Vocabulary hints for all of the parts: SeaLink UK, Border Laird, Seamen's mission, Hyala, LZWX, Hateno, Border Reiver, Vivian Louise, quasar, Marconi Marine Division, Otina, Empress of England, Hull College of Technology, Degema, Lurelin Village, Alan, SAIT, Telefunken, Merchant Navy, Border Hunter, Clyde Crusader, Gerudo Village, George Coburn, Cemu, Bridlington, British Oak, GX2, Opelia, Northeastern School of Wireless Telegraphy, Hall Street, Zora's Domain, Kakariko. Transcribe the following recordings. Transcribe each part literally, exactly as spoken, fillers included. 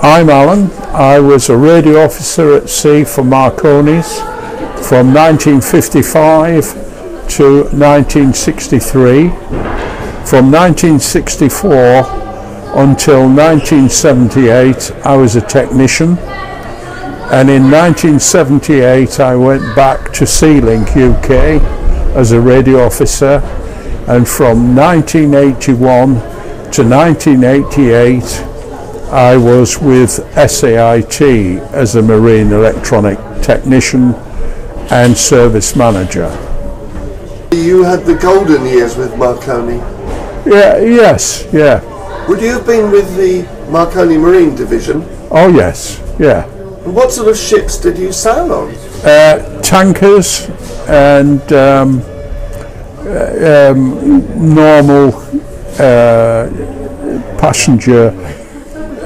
I'm Alan. I was a radio officer at sea for Marconi's from nineteen fifty-five to nineteen sixty-three. From nineteen sixty-four until nineteen seventy-eight I was a technician, and in nineteen seventy-eight I went back to SeaLink U K as a radio officer, and from nineteen eighty-one to nineteen eighty-eight I was with SAIT as a marine electronic technician and service manager. You had the golden years with Marconi. Yeah, yes, yeah. Would you have been with the Marconi Marine Division? Oh yes, yeah. And what sort of ships did you sail on? Uh, tankers and um, um, normal uh, passenger,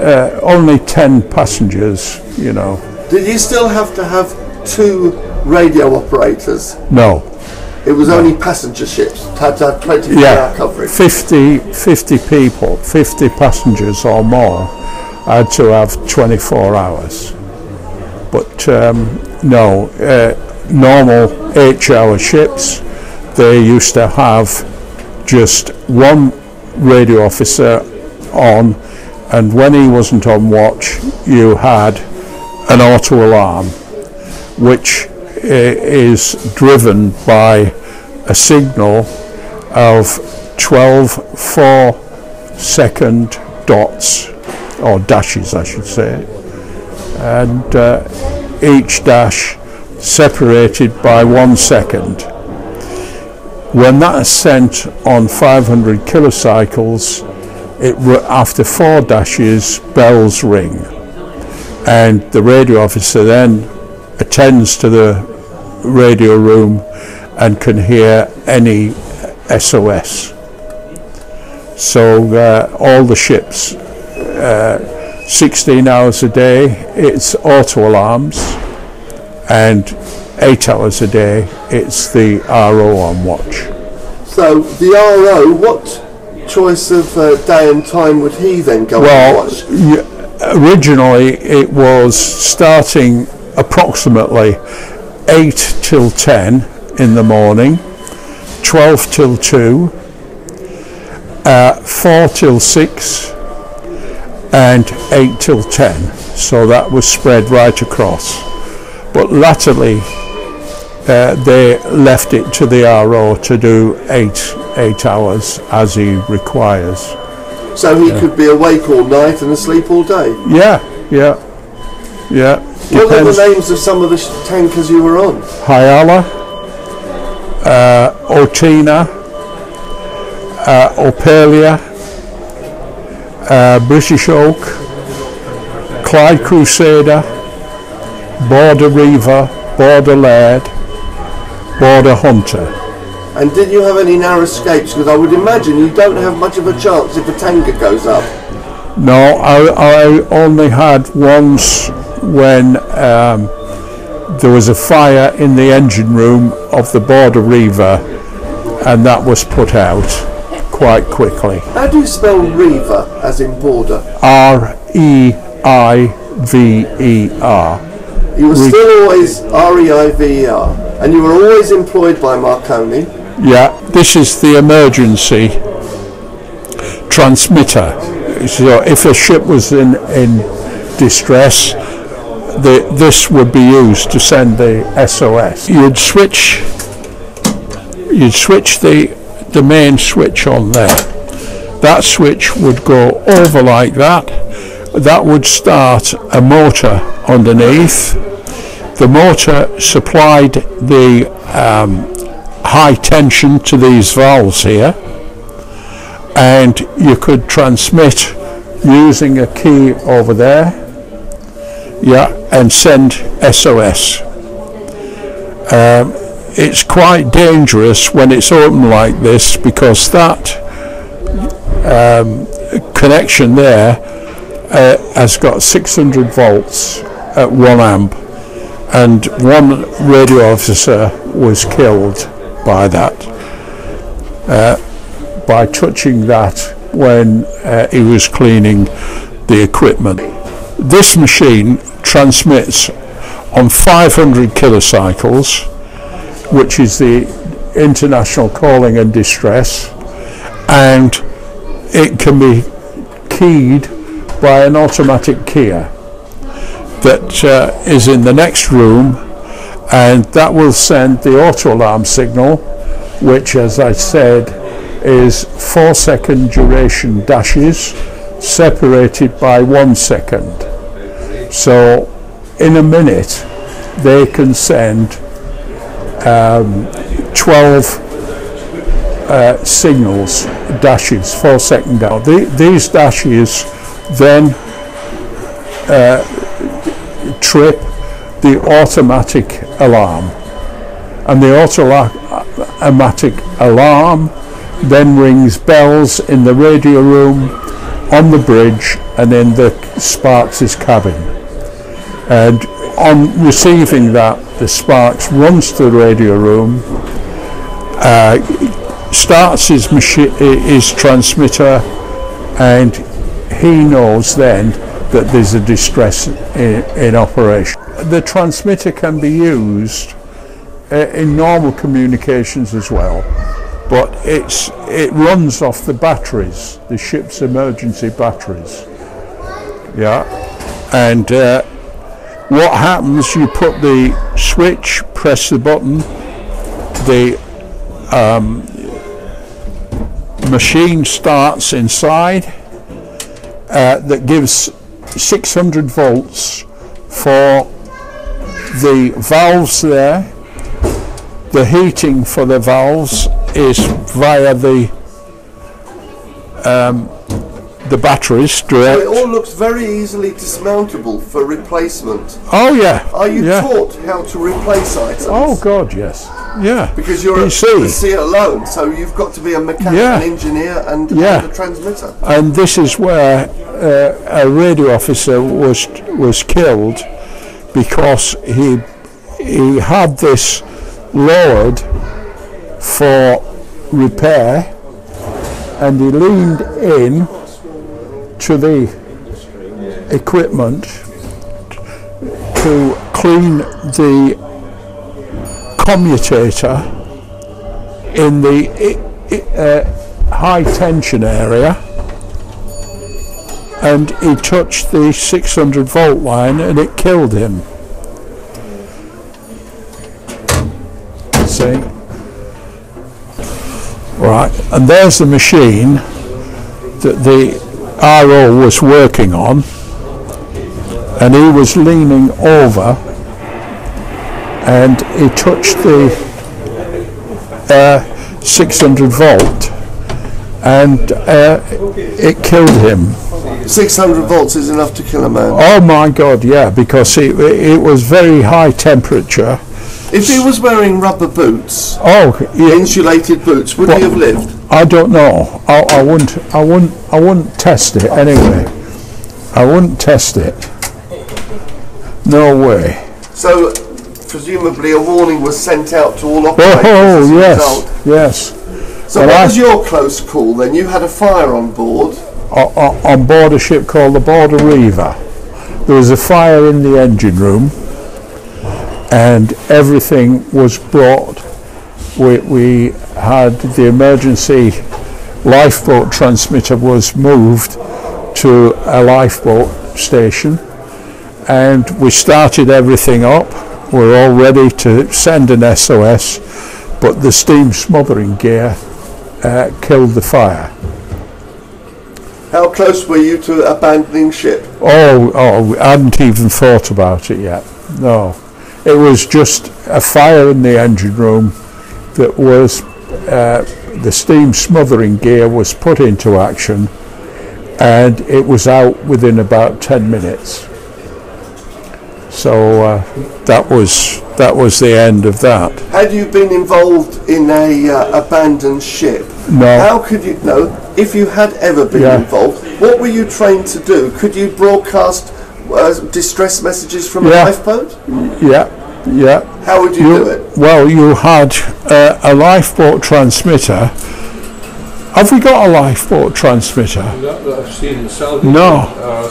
uh, only ten passengers, you know. Did you still have to have two radio operators? No. It was only passenger ships, had to have twenty-four hour yeah, coverage. fifty, fifty people, fifty passengers or more had to have twenty-four hours. But um, no, uh, normal eight hour ships, they used to have just one radio officer on, and when he wasn't on watch, you had an auto alarm, which is driven by a signal of twelve four second dots, or dashes I should say, and uh, each dash separated by one second. When that is sent on five hundred kilocycles, it after four dashes bells ring, and the radio officer then attends to the radio room and can hear any S O S. So uh, all the ships, uh, sixteen hours a day it's auto alarms, and eight hours a day it's the R O on watch. So the R O, what choice of uh, day and time would he then go well, on watch? Originally it was starting approximately eight till ten in the morning, twelve till two, uh, four till six and eight till ten, so that was spread right across. But latterly uh, they left it to the R O to do eight, eight hours as he requires. So he yeah. could be awake all night and asleep all day? Yeah, yeah. Yeah. What depends. Are the names of some of the tankers you were on? Hyala, uh, Otina, uh, Opelia, uh, British Oak, Clyde Crusader, Border Reiver, Border Laird, Border Hunter. And did you have any narrow escapes? Because I would imagine you don't have much of a chance if a tanker goes up. No, I, I only had once, when um, there was a fire in the engine room of the Border Reiver, and that was put out quite quickly. How do you spell Reiver as in border? R E I V E R. You were Re still always R E I V E R, and you were always employed by Marconi? Yeah, this is the emergency transmitter. So if a ship was in, in distress, the, this would be used to send the S O S. You'd switch, you'd switch the, the main switch on there. That switch would go over like that. That would start a motor underneath. The motor supplied the um, high tension to these valves here, and you could transmit using a key over there, yeah, and send S O S. Um, it's quite dangerous when it's open like this, because that um, connection there uh, has got six hundred volts at one amp, and one radio officer was killed by that, uh, by touching that when uh, he was cleaning the equipment. This machine transmits on five hundred kilocycles, which is the international calling and distress, and it can be keyed by an automatic keyer that uh, is in the next room, and that will send the auto alarm signal, which, as I said, is four second duration dashes separated by one second. So in a minute they can send um, twelve Uh, signals, dashes, four second down. The, these dashes then uh, trip the automatic alarm, and the automatic alarm then rings bells in the radio room, on the bridge, and in the Sparks's cabin. And on receiving that, the Sparks runs to the radio room, uh, starts his, his transmitter, and he knows then that there's a distress in, in operation. The transmitter can be used in normal communications as well, but it's, it runs off the batteries, the ship's emergency batteries. Yeah, and uh, what happens, you put the switch, press the button, the um, machine starts inside uh, that gives six hundred volts for the valves there. The heating for the valves is via the um, the batteries direct. So it all looks very easily dismountable for replacement. Oh yeah. Are you yeah. taught how to replace items? Oh God, yes. Yeah, because you're P C. A C alone, so you've got to be a mechanical yeah. engineer and, yeah. and a transmitter. And this is where uh, a radio officer was was killed, because he he had this lowered for repair, and he leaned in to the equipment to clean the commutator in the uh, high tension area, and he touched the six hundred volt line and it killed him. See? Right, and there's the machine that the R O was working on, and he was leaning over and he touched the uh, six hundred volt, and uh, it killed him. six hundred volts is enough to kill a man. Oh my God, yeah, because it, it was very high temperature. If he was wearing rubber boots, oh, yeah, insulated boots, would well, he have lived? I don't know. I, I wouldn't. I wouldn't. I wouldn't test it anyway. I wouldn't test it. No way. So. Presumably a warning was sent out to all operators. Oh, oh yes, yes. So well, what I was your close call then? You had a fire on board? On, on, on board a ship called the Border Reiver. There was a fire in the engine room, and everything was brought. We, we had the emergency lifeboat transmitter was moved to a lifeboat station, and we started everything up. We're all ready to send an S O S, but the steam smothering gear uh, killed the fire. How close were you to abandoning ship? Oh, oh, I hadn't even thought about it yet. No, it was just a fire in the engine room that was, uh, the steam smothering gear was put into action, and it was out within about ten minutes. So uh, that was that was the end of that. Had you been involved in a uh, abandoned ship? No. How could you know if you had ever been yeah. involved? What were you trained to do? Could you broadcast uh, distress messages from yeah. a lifeboat? Yeah, yeah. How would you, you do it? Well, you had uh, a lifeboat transmitter. Have we got a lifeboat transmitter? Not that I've seen in Saudi. No. Uh,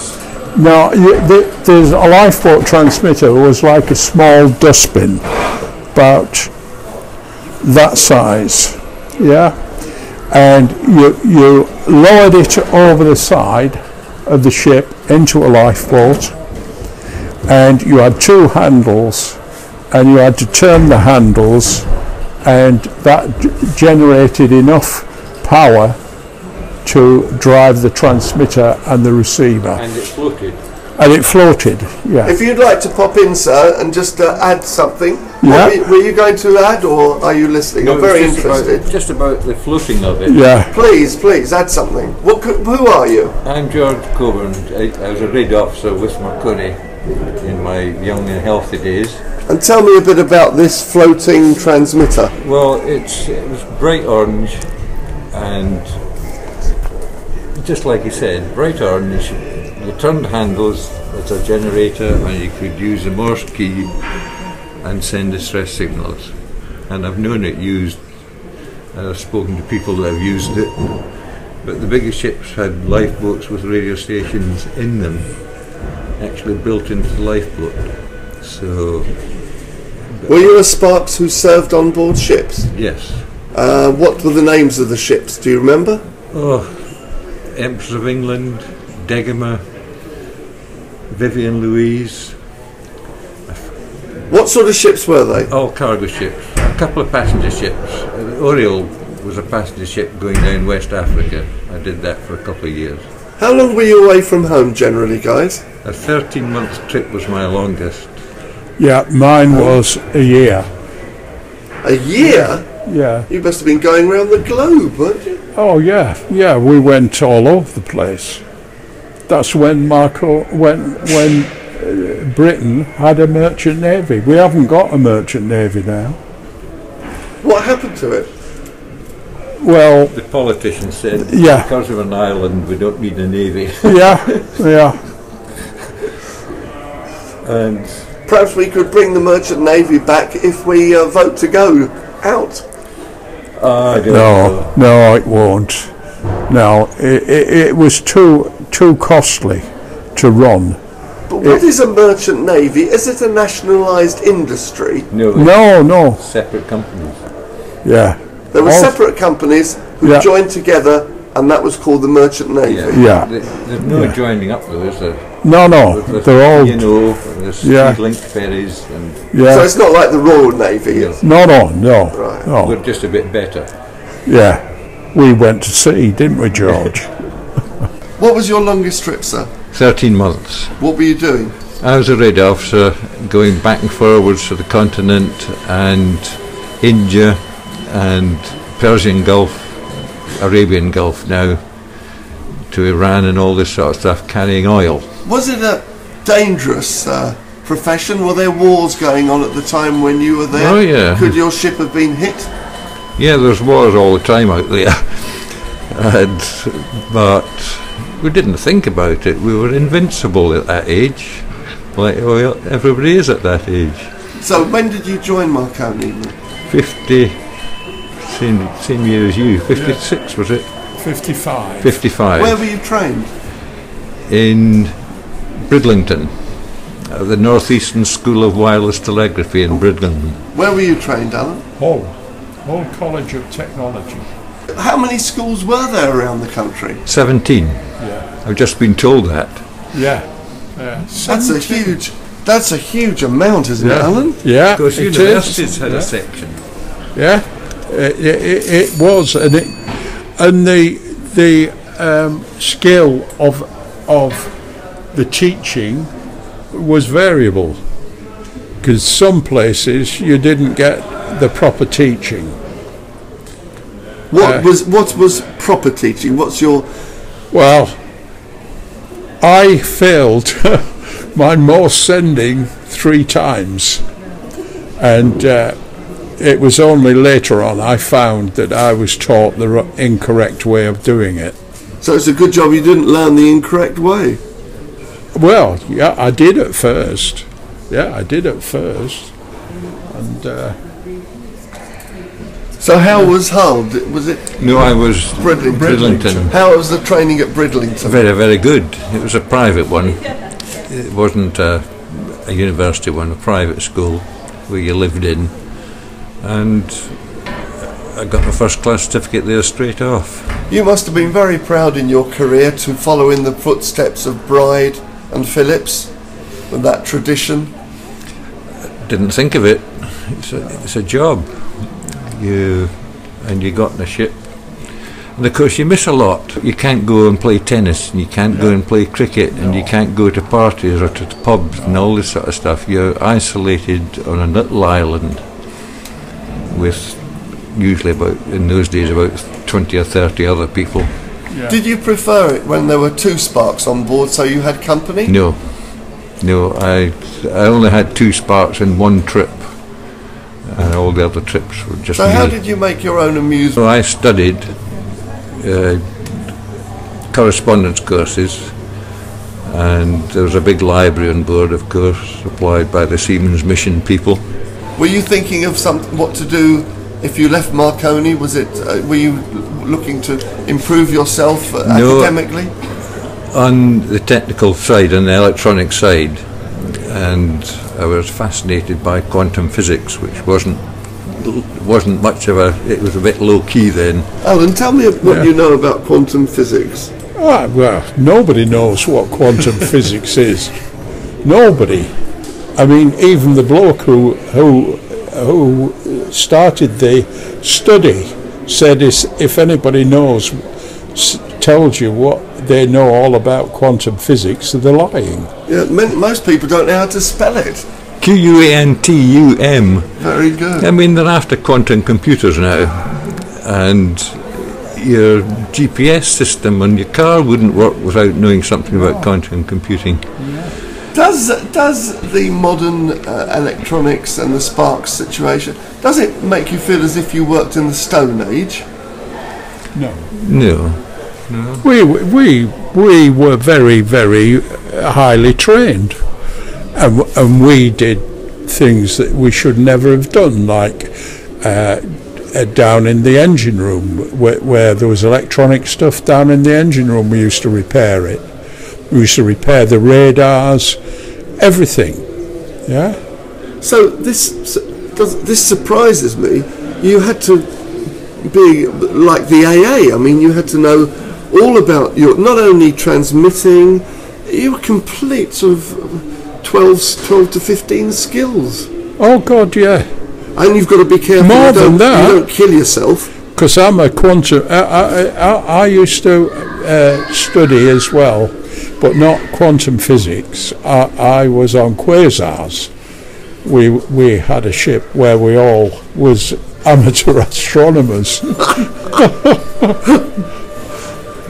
Now, the, the lifeboat transmitter was like a small dustbin, about that size, yeah? And you, you lowered it over the side of the ship into a lifeboat, and you had two handles, and you had to turn the handles, and that generated enough power to drive the transmitter and the receiver. And it floated. And it floated, yeah. If you'd like to pop in, sir, and just uh, add something, yeah. Were, were you going to add, or are you listening? No, I'm very just interested. About, just about the floating of it. Yeah. Please, please, add something. What, who are you? I'm George Coburn. I, I was a raid officer with Marconi in my young and healthy days. And tell me a bit about this floating transmitter. Well, it's, it was bright orange, and just like you said, bright orange. You turned handles, it's a generator, and you could use a Morse key and send distress signals. And I've known it used, and I've spoken to people that have used it, but the biggest ships had lifeboats with radio stations in them, actually built into the lifeboat. So, were you a Sparks who served on board ships? Yes. Uh, what were the names of the ships, do you remember? Oh. Empress of England, Degema, Vivian Louise. What sort of ships were they? All cargo ships, a couple of passenger ships. Oriole was a passenger ship going down West Africa. I did that for a couple of years. How long were you away from home generally, guys? A thirteen month trip was my longest. Yeah, mine was a year. A year? Yeah. You must have been going around the globe, weren't you? Oh yeah, yeah. We went all over the place. That's when Marco, when when uh, Britain had a merchant navy. We haven't got a merchant navy now. What happened to it? Well, the politicians said, yeah, because of an island, we don't need a navy. Yeah, yeah. And perhaps we could bring the merchant navy back if we uh, vote to go out. Uh, I don't no, know. no, it won't. No, it, it, it was too too costly to run. But what it, is a merchant navy? Is it a nationalised industry? No, no, no. Separate companies. Yeah. There were All separate companies who yeah. joined together, and that was called the merchant navy. Yeah. yeah. There's no yeah. joining up with us, though. No, no, the, the, they're all... You know, the yeah. link ferries and... Yeah. So it's not like the Royal Navy? No, no, no. Right. no. We're just a bit better. Yeah. We went to sea, didn't we, George? What was your longest trip, sir? thirteen months. What were you doing? I was a raid officer, going back and forwards to the continent and India and Persian Gulf, Arabian Gulf now, to Iran and all this sort of stuff, carrying oil. Was it a dangerous uh, profession? Were there wars going on at the time when you were there? Oh yeah. Could your ship have been hit? Yeah, there's wars all the time out there. and, but we didn't think about it. We were invincible at that age, like well, everybody is at that age. So when did you join Marconi? fifty, same, same year as you, fifty-six yeah. was it? fifty-five. fifty-five. Where were you trained? In Bridlington, uh, the Northeastern School of Wireless Telegraphy in Bridlington. Where were you trained, Alan? Hull. Hull College of Technology. How many schools were there around the country? seventeen. Yeah. I've just been told that. Yeah. yeah. That's a huge. That's a huge amount, isn't yeah. it, Alan? Yeah. Because universities had yeah. a section. Yeah. It, it, it was, and it, and the the um, skill of of. the teaching was variable, because some places you didn't get the proper teaching. What uh, was what was proper teaching? What's your... Well, I failed my Morse sending three times, and uh, it was only later on I found that I was taught the r incorrect way of doing it. So it's a good job you didn't learn the incorrect way. Well, yeah, I did at first. Yeah, I did at first. And uh, So how was Hull? Was it? No, I was Bridlington. Bridlington. How was the training at Bridlington? Very, very good. It was a private one. It wasn't a, a university one, a private school where you lived in. And I got my first class certificate there straight off. You must have been very proud in your career to follow in the footsteps of Bride and Phillips and that tradition. I didn't think of it. It's a, it's a job. You and you got in a ship, and of course you miss a lot. You can't go and play tennis, and you can't no. go and play cricket, no. and you can't go to parties or to pubs no. and all this sort of stuff. You're isolated on a little island with usually about, in those days, about twenty or thirty other people. Yeah. Did you prefer it when there were two sparks on board, so you had company? No, no, I, I only had two sparks in one trip, and all the other trips were just... So how did you make your own amusement? So I studied uh, correspondence courses, and there was a big library on board, of course, supplied by the Seamen's Mission people. Were you thinking of some, what to do if you left Marconi? Was it? Uh, were you looking to improve yourself uh, no, academically? On the technical side, on the electronic side, and I was fascinated by quantum physics, which wasn't wasn't much of a. It was a bit low key then. Alan, tell me what yeah. you know about quantum physics. Ah, well, nobody knows what quantum physics is. Nobody. I mean, even the bloke who who. who started the study said, if anybody knows, tells you what they know all about quantum physics, they're lying. Yeah, most people don't know how to spell it. Q U A N T U M. Very good. I mean, they're after quantum computers now, and your G P S system on your car wouldn't work without knowing something no. about quantum computing. Yeah. Does does the modern uh, electronics and the sparks situation, does it make you feel as if you worked in the Stone Age? No. No. No. We we we were very very highly trained, and and we did things that we should never have done, like uh, down in the engine room where, where there was electronic stuff down in the engine room. We used to repair it. We used to repair the radars, everything, yeah? So this does, this surprises me. You had to be like the A A. I mean, you had to know all about your, not only transmitting, you were complete sort of twelve to fifteen skills. Oh, God, yeah. And you've got to be careful. More than that. You don't kill yourself. Because I'm a quantum, I, I, I, I used to uh, study as well, but not quantum physics. I, I was on quasars. We we had a ship where we all was amateur astronomers.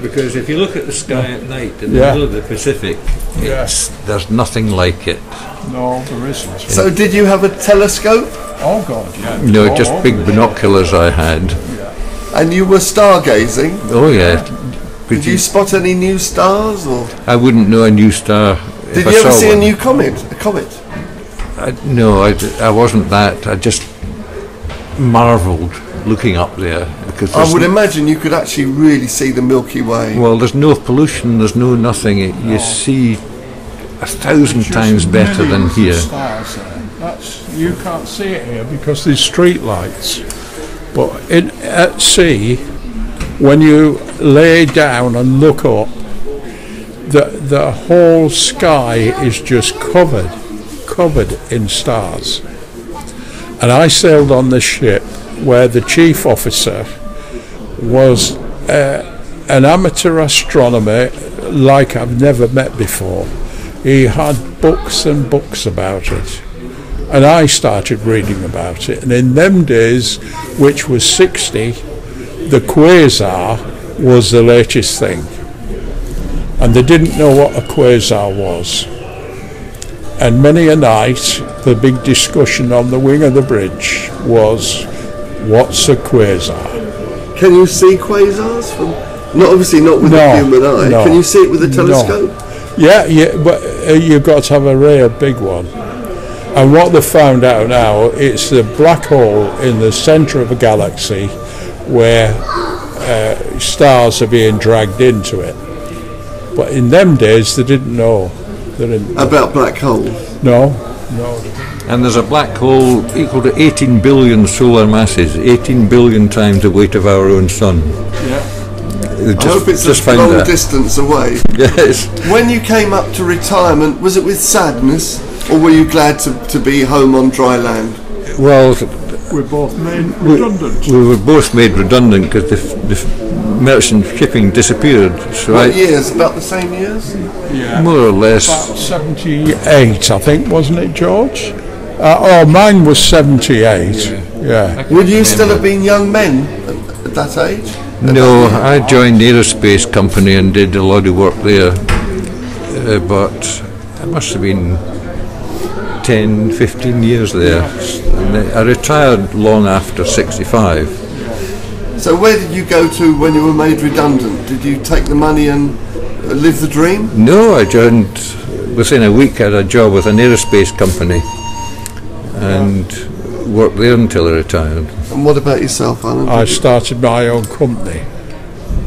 Because if you look at the sky at night in the yeah. middle of the Pacific, it's, yeah. there's nothing like it. No, there isn't. So did you have a telescope? Oh God, yeah. No, just oh, big oh, binoculars yeah. I had. Yeah. And you were stargazing? Oh yeah. yeah. Did you spot any new stars? Or I wouldn't know a new star. Did you ever see one. a new comet? A comet? I, no, I, I wasn't that. I just marvelled looking up there. Because I would imagine you could actually really see the Milky Way. Well, there's no pollution. There's no nothing. It, no. You see a thousand times better than here. Stars, That's, you can't see it here because there's street lights. But in, at sea, when you lay down and look up, the the whole sky is just covered, covered in stars. And I sailed on this ship where the chief officer was uh, an amateur astronomer like I've never met before. He had books and books about it. And I started reading about it. And in them days, which was sixty, the quasar was the latest thing, and they didn't know what a quasar was. And many a night the big discussion on the wing of the bridge was, what's a quasar? Can you see quasars from, not obviously not with no, a human eye, no, can you see it with a telescope? No. Yeah, yeah, but uh, you've got to have a real big one. And what they've found out now, it's the black hole in the centre of a galaxy where uh, stars are being dragged into it. But in them days, they didn't know. They didn't know. About black holes? No, no. And there's a black hole equal to eighteen billion solar masses, eighteen billion times the weight of our own sun. Yeah. I just, hope it's just a long that. distance away. Yes. When you came up to retirement, was it with sadness, or were you glad to, to be home on dry land? Well, we're both made redundant. We, we were both made redundant because the, the merchant shipping disappeared. So what I, years? About the same years? Yeah. More or less. About seventy-eight, I think, wasn't it, George? Uh, oh, mine was seventy-eight. Yeah. yeah. Would you remember. still have been young men at, at that age? No, I joined the aerospace company and did a lot of work there, uh, but I must have been ten, fifteen years there. And I retired long after sixty-five. So where did you go to when you were made redundant? Did you take the money and live the dream? No, I joined, within a week I had a job with an aerospace company and worked there until I retired. And what about yourself, Alan? I started my own company.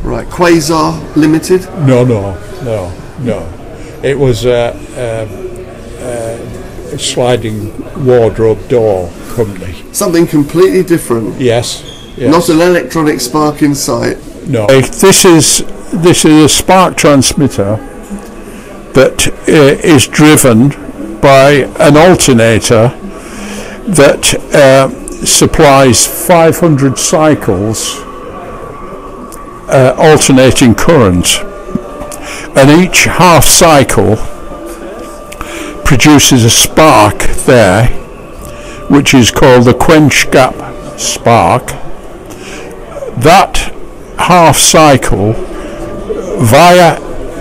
Right, Quasar Limited? No, no, no, no. It was a, a, a sliding wardrobe door company. Something completely different. Yes, yes. Not an electronic spark in sight. No. This is this is a spark transmitter that uh, is driven by an alternator that. Uh, supplies five hundred cycles uh, alternating current, and each half cycle produces a spark there which is called the quench gap spark. That half cycle via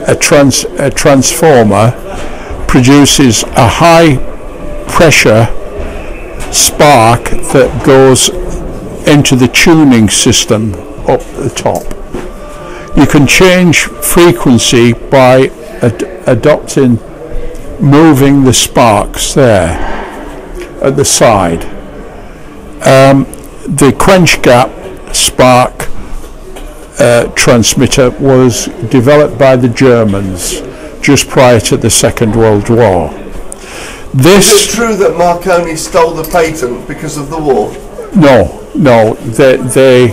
a, trans a transformer produces a high pressure spark that goes into the tuning system up the top. You can change frequency by ad adopting moving the sparks there at the side. Um, the quench gap spark uh, transmitter was developed by the Germans just prior to the Second World War. This Is it true that Marconi stole the patent because of the war? No, no. They, they,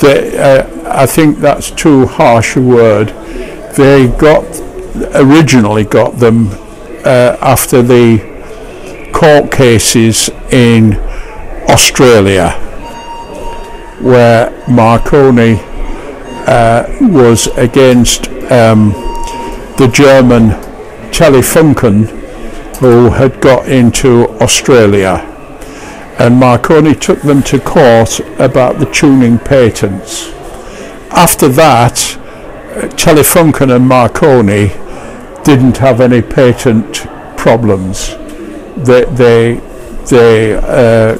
they uh, I think that's too harsh a word. They got originally got them uh, after the court cases in Australia, where Marconi uh, was against um, the German Telefunken, who had got into Australia, and Marconi took them to court about the tuning patents. After that, Telefunken and Marconi didn't have any patent problems. They, they, they uh,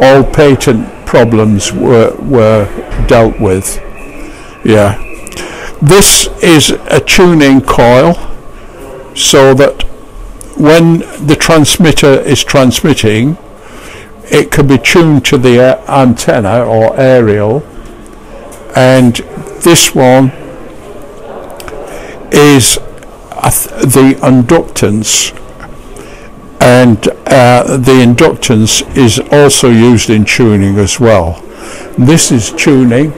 all patent problems were were dealt with. Yeah, this is a tuning coil, so that when the transmitter is transmitting, it can be tuned to the uh, antenna or aerial, and this one is uh, the inductance, and uh, the inductance is also used in tuning as well. This is tuning,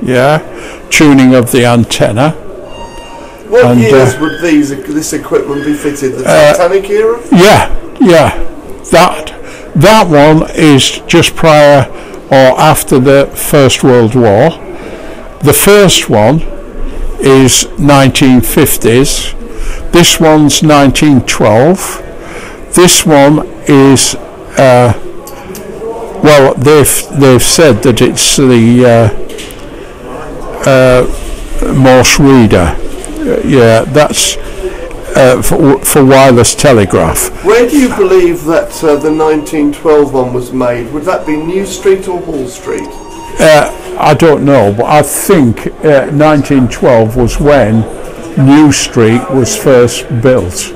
yeah, tuning of the antenna. What and, years uh, would these this equipment be fitted? The uh, Titanic era? Yeah, yeah. That that one is just prior or after the First World War. The first one is nineteen fifties. This one's nineteen twelve. This one is uh, well, they've they've said that it's the uh, uh, Morse reader. Yeah, that's uh, for, for wireless telegraph. Where do you believe that uh, the nineteen twelve one was made? Would that be New Street or Hall Street? Uh, I don't know, but I think uh, nineteen twelve was when New Street was first built.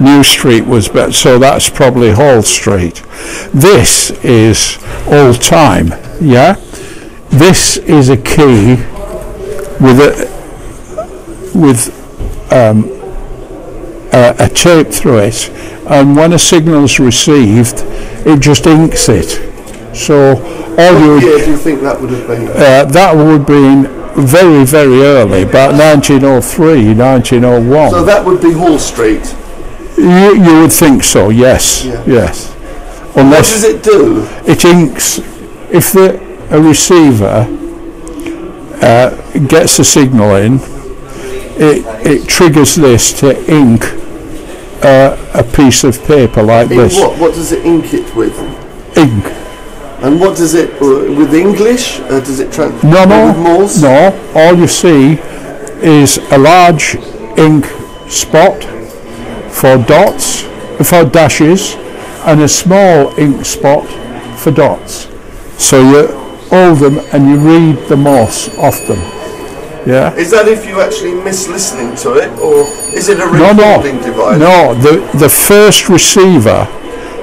New Street was better, so that's probably Hall Street. This is old time, yeah? This is a key with a, with um, a, a tape through it, and when a signal's received, it just inks it. So all you, do you think that would have been? Uh, that would be very, very early, about nineteen oh three, nineteen oh one. So that would be Hall Street? You, you would think so, yes, yeah. Yes. Unless what does it do? It inks. If the, a receiver uh, gets a signal in, it, it triggers this to ink uh, a piece of paper like in this. What? What does it ink it with? Ink. And what does it, uh, with English, uh, does it translate? No, no, with Morse? No, all you see is a large ink spot for dots, for dashes, and a small ink spot for dots. So you hold them and you read the Morse off them. Yeah. Is that if you actually miss listening to it, or is it a recording no, no. device? No, the, the first receiver,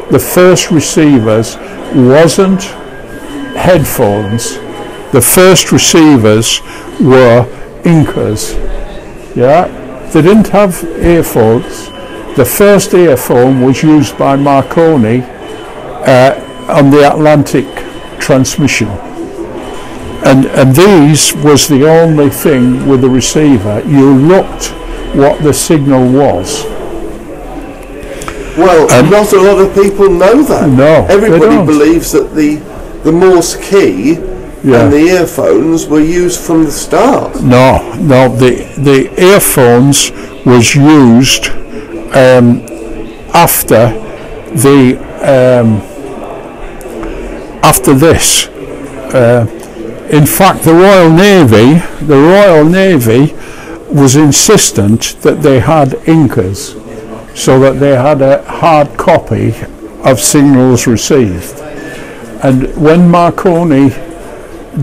the first receivers, wasn't headphones. The first receivers were inkers, yeah? They didn't have earphones. The first earphone was used by Marconi uh, on the Atlantic transmission, and and these was the only thing with the receiver. You looked what the signal was. Well, um, not a lot of people know that. No, everybody believes that the the Morse key yeah. and the earphones were used from the start. No, no, the the earphones was used um, after the um, after this. Uh, in fact, the Royal Navy, the Royal Navy, was insistent that they had inkers, so that they had a hard copy of signals received. And when Marconi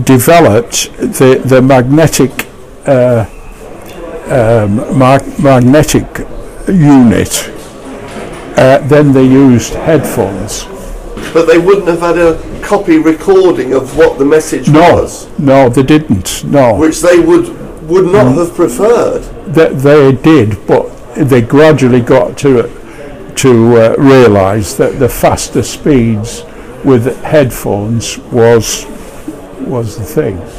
developed the, the magnetic uh, um, mag magnetic unit, uh, then they used headphones. But they wouldn't have had a copy recording of what the message no, was? No, they didn't, no. Which they would, would not mm. have preferred? They, they did, but they gradually got to to uh, realise that the faster speeds with headphones was was the thing.